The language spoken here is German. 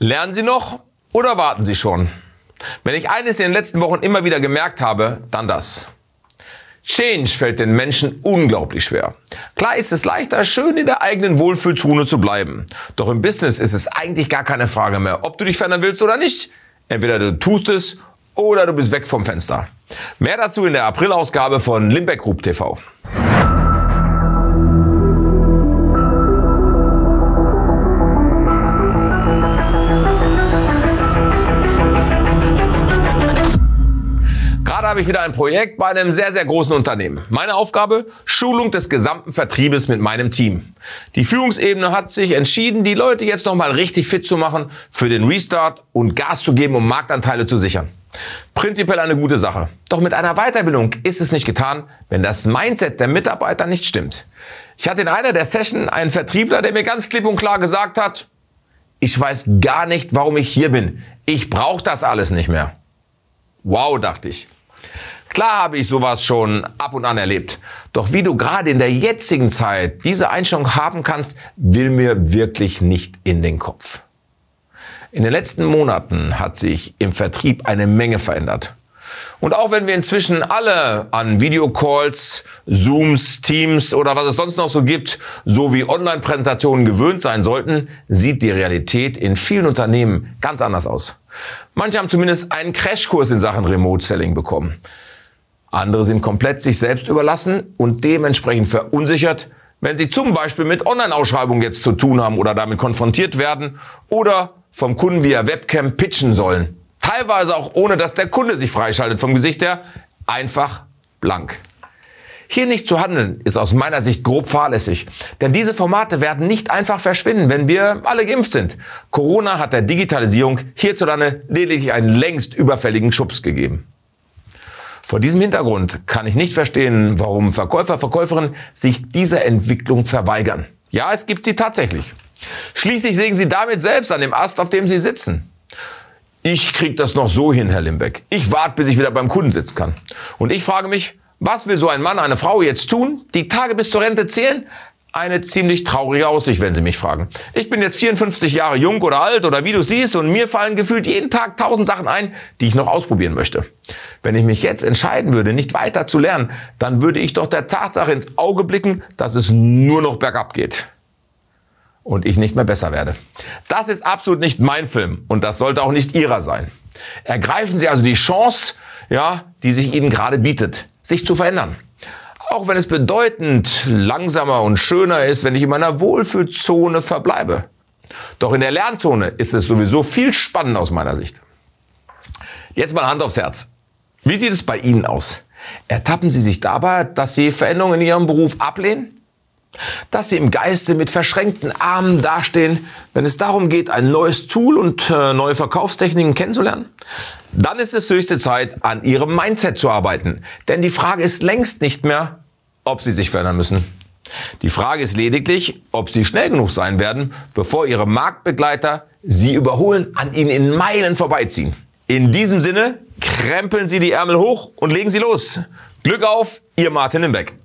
Lernen Sie noch oder warten Sie schon? Wenn ich eines in den letzten Wochen immer wieder gemerkt habe, dann das. Change fällt den Menschen unglaublich schwer. Klar ist es leichter, schön in der eigenen Wohlfühlzone zu bleiben. Doch im Business ist es eigentlich gar keine Frage mehr, ob du dich verändern willst oder nicht. Entweder du tust es oder du bist weg vom Fenster. Mehr dazu in der April-Ausgabe von Limbeck Group TV. Habe ich wieder ein Projekt bei einem sehr, sehr großen Unternehmen. Meine Aufgabe? Schulung des gesamten Vertriebes mit meinem Team. Die Führungsebene hat sich entschieden, die Leute jetzt nochmal richtig fit zu machen für den Restart und Gas zu geben, um Marktanteile zu sichern. Prinzipiell eine gute Sache. Doch mit einer Weiterbildung ist es nicht getan, wenn das Mindset der Mitarbeiter nicht stimmt. Ich hatte in einer der Sessions einen Vertriebler, der mir ganz klipp und klar gesagt hat, ich weiß gar nicht, warum ich hier bin. Ich brauche das alles nicht mehr. Wow, dachte ich. Klar habe ich sowas schon ab und an erlebt. Doch wie du gerade in der jetzigen Zeit diese Einstellung haben kannst, will mir wirklich nicht in den Kopf. In den letzten Monaten hat sich im Vertrieb eine Menge verändert. Und auch wenn wir inzwischen alle an Videocalls, Zooms, Teams oder was es sonst noch so gibt, sowie Online-Präsentationen gewöhnt sein sollten, sieht die Realität in vielen Unternehmen ganz anders aus. Manche haben zumindest einen Crashkurs in Sachen Remote-Selling bekommen. Andere sind komplett sich selbst überlassen und dementsprechend verunsichert, wenn sie zum Beispiel mit Online-Ausschreibungen jetzt zu tun haben oder damit konfrontiert werden oder vom Kunden via Webcam pitchen sollen. Teilweise auch ohne, dass der Kunde sich freischaltet vom Gesicht her, einfach blank. Hier nicht zu handeln, ist aus meiner Sicht grob fahrlässig. Denn diese Formate werden nicht einfach verschwinden, wenn wir alle geimpft sind. Corona hat der Digitalisierung hierzulande lediglich einen längst überfälligen Schubs gegeben. Vor diesem Hintergrund kann ich nicht verstehen, warum Verkäufer, Verkäuferinnen sich dieser Entwicklung verweigern. Ja, es gibt sie tatsächlich. Schließlich sägen sie damit selbst an dem Ast, auf dem sie sitzen. Ich kriege das noch so hin, Herr Limbeck. Ich warte, bis ich wieder beim Kunden sitzen kann. Und ich frage mich, was will so ein Mann, eine Frau jetzt tun? Die Tage bis zur Rente zählen? Eine ziemlich traurige Aussicht, wenn Sie mich fragen. Ich bin jetzt 54 Jahre jung oder alt oder wie du siehst und mir fallen gefühlt jeden Tag 1000 Sachen ein, die ich noch ausprobieren möchte. Wenn ich mich jetzt entscheiden würde, nicht weiter zu lernen, dann würde ich doch der Tatsache ins Auge blicken, dass es nur noch bergab geht und ich nicht mehr besser werde. Das ist absolut nicht mein Film und das sollte auch nicht Ihrer sein. Ergreifen Sie also die Chance, ja, die sich Ihnen gerade bietet, sich zu verändern. Auch wenn es bedeutend langsamer und schöner ist, wenn ich in meiner Wohlfühlzone verbleibe. Doch in der Lernzone ist es sowieso viel spannender aus meiner Sicht. Jetzt mal Hand aufs Herz. Wie sieht es bei Ihnen aus? Ertappen Sie sich dabei, dass Sie Veränderungen in Ihrem Beruf ablehnen? Dass Sie im Geiste mit verschränkten Armen dastehen, wenn es darum geht, ein neues Tool und neue Verkaufstechniken kennenzulernen? Dann ist es höchste Zeit, an Ihrem Mindset zu arbeiten. Denn die Frage ist längst nicht mehr, ob Sie sich verändern müssen. Die Frage ist lediglich, ob Sie schnell genug sein werden, bevor Ihre Marktbegleiter Sie überholen, an Ihnen in Meilen vorbeiziehen. In diesem Sinne, krempeln Sie die Ärmel hoch und legen Sie los. Glück auf, Ihr Martin Limbeck.